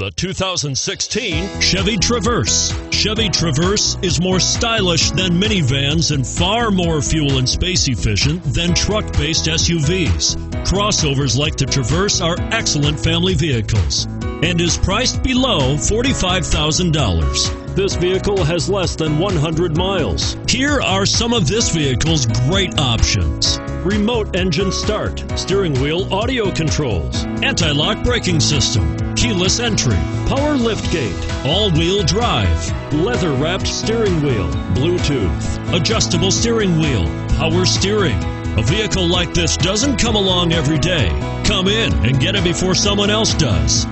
the 2016 Chevy Traverse. Chevy Traverse is more stylish than minivans and far more fuel and space efficient than truck-based SUVs. Crossovers like the Traverse are excellent family vehicles and is priced below $45,000. This vehicle has less than 100 miles. Here are some of this vehicle's great options: remote engine start, steering wheel audio controls, anti-lock braking system, keyless entry, power liftgate, all-wheel drive, leather-wrapped steering wheel, Bluetooth, adjustable steering wheel, power steering. A vehicle like this doesn't come along every day. Come in and get it before someone else does.